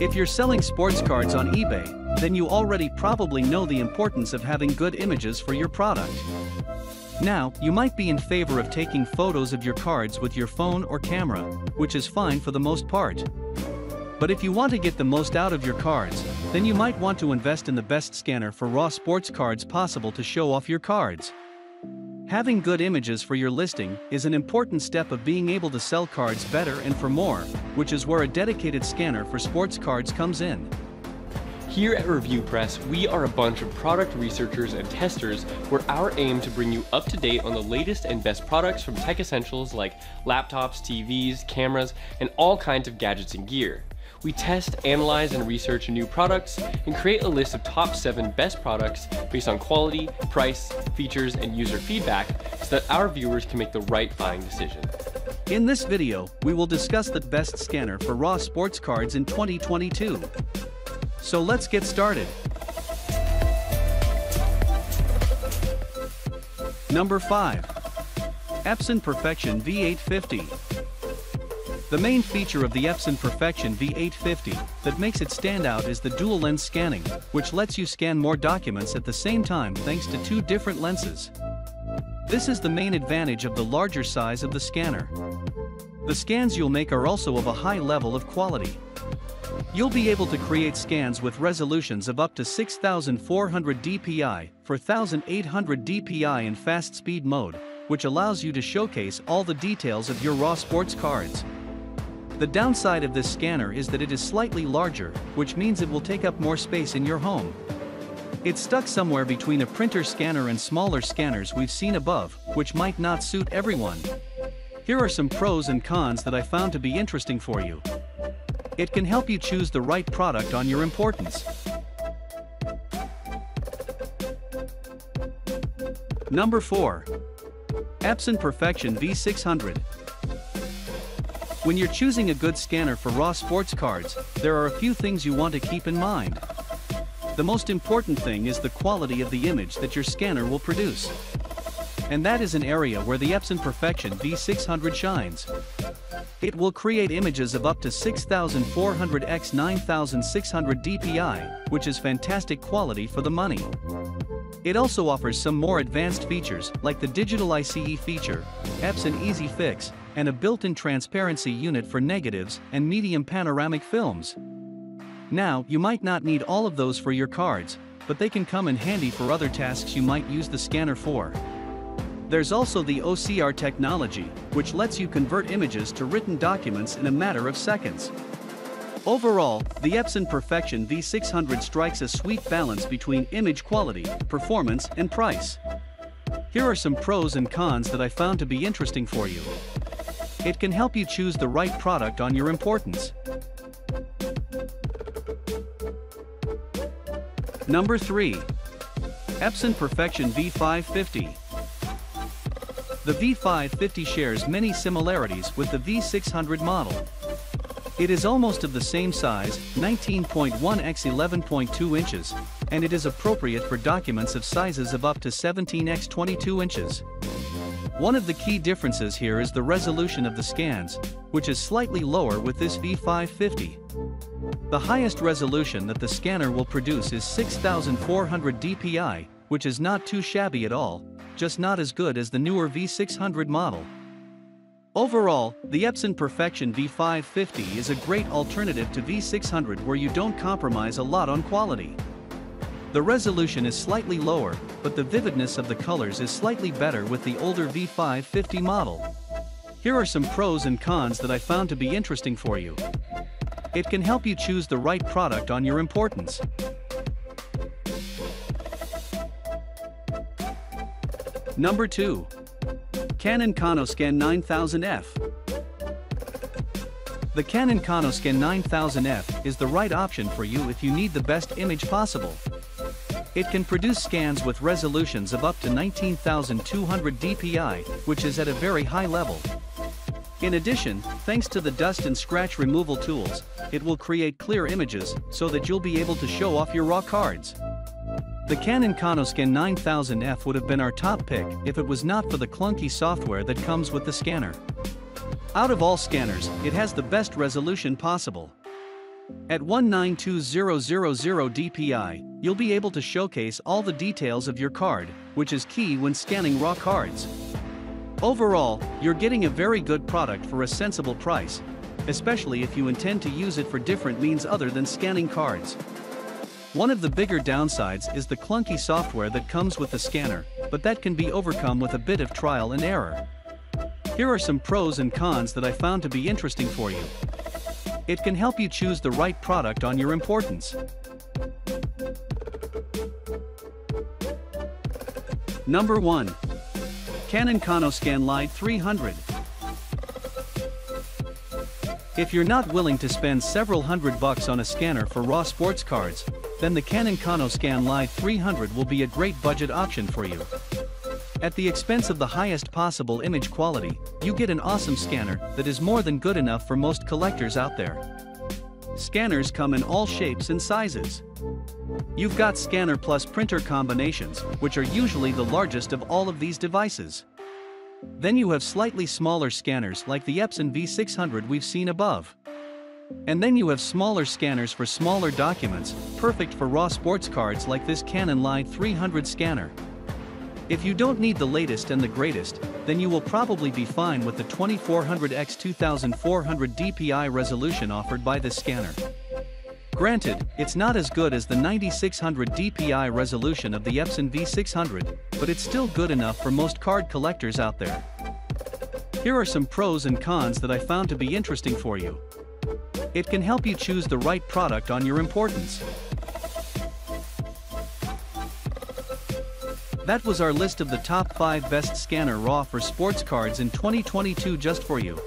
If you're selling sports cards on eBay, then you already probably know the importance of having good images for your product. Now, you might be in favor of taking photos of your cards with your phone or camera, which is fine for the most part. But if you want to get the most out of your cards, then you might want to invest in the best scanner for raw sports cards possible to show off your cards. Having good images for your listing is an important step of being able to sell cards better and for more, which is where a dedicated scanner for sports cards comes in. Here at Review Press, we are a bunch of product researchers and testers where our aim to bring you up to date on the latest and best products from tech essentials like laptops, TVs, cameras, and all kinds of gadgets and gear. We test, analyze, and research new products and create a list of top 7 best products based on quality, price, features, and user feedback so that our viewers can make the right buying decision. In this video, we will discuss the best scanner for raw sports cards in 2022. So let's get started. Number 5. Epson Perfection V850. The main feature of the Epson Perfection V850 that makes it stand out is the dual lens scanning, which lets you scan more documents at the same time thanks to 2 different lenses. This is the main advantage of the larger size of the scanner. The scans you'll make are also of a high level of quality. You'll be able to create scans with resolutions of up to 6400 dpi, 4800 dpi in fast speed mode, which allows you to showcase all the details of your raw sports cards. The downside of this scanner is that it is slightly larger, which means it will take up more space in your home. It's stuck somewhere between a printer scanner and smaller scanners we've seen above, which might not suit everyone. Here are some pros and cons that I found to be interesting for you. It can help you choose the right product on your importance. Number 4. Epson Perfection V600. When you're choosing a good scanner for raw sports cards, there are a few things you want to keep in mind. The most important thing is the quality of the image that your scanner will produce. And that is an area where the Epson Perfection V600 shines. It will create images of up to 6400 x 9600 dpi, which is fantastic quality for the money. It also offers some more advanced features like the digital ICE feature, Epson Easy Fix, and a built-in transparency unit for negatives and medium panoramic films. Now, you might not need all of those for your cards, but they can come in handy for other tasks you might use the scanner for. There's also the OCR technology, which lets you convert images to written documents in a matter of seconds. Overall, the Epson Perfection V600 strikes a sweet balance between image quality, performance, and price. Here are some pros and cons that I found to be interesting for you. It can help you choose the right product on your importance. Number 3. Epson Perfection V550. The V550 shares many similarities with the V600 model. It is almost of the same size, 19.1 x 11.2 inches, and it is appropriate for documents of sizes of up to 17 x 22 inches. One of the key differences here is the resolution of the scans, which is slightly lower with this V550. The highest resolution that the scanner will produce is 6400 dpi, which is not too shabby at all, just not as good as the newer V600 model. Overall, the Epson Perfection V550 is a great alternative to V600 where you don't compromise a lot on quality. The resolution is slightly lower, but the vividness of the colors is slightly better with the older V550 model. Here are some pros and cons that I found to be interesting for you. It can help you choose the right product on your importance. Number 2. Canon CanoScan 9000F. The Canon CanoScan 9000F is the right option for you if you need the best image possible. It can produce scans with resolutions of up to 19,200 dpi, which is at a very high level. In addition, thanks to the dust and scratch removal tools, it will create clear images so that you'll be able to show off your raw cards. The Canon CanoScan 9000F would have been our top pick if it was not for the clunky software that comes with the scanner. Out of all scanners, it has the best resolution possible. At 192,000 DPI, you'll be able to showcase all the details of your card, which is key when scanning raw cards. Overall, you're getting a very good product for a sensible price, especially if you intend to use it for different means other than scanning cards. One of the bigger downsides is the clunky software that comes with the scanner, but that can be overcome with a bit of trial and error. Here are some pros and cons that I found to be interesting for you. It can help you choose the right product on your importance. Number 1. Canon CanoScan LiDE 300. If you're not willing to spend several $100s on a scanner for raw sports cards, then the Canon CanoScan LiDE 300 will be a great budget option for you. At the expense of the highest possible image quality, you get an awesome scanner that is more than good enough for most collectors out there. Scanners come in all shapes and sizes. You've got scanner plus printer combinations, which are usually the largest of all of these devices. Then you have slightly smaller scanners like the Epson V600 we've seen above. And then you have smaller scanners for smaller documents, perfect for raw sports cards like this Canon LiDE 300 scanner. If you don't need the latest and the greatest, then you will probably be fine with the 2400x2400 DPI resolution offered by this scanner. Granted, it's not as good as the 9600 DPI resolution of the Epson V600, but it's still good enough for most card collectors out there. Here are some pros and cons that I found to be interesting for you. It can help you choose the right product on your importance. That was our list of the top 5 best scanner raw for sports cards in 2022 just for you.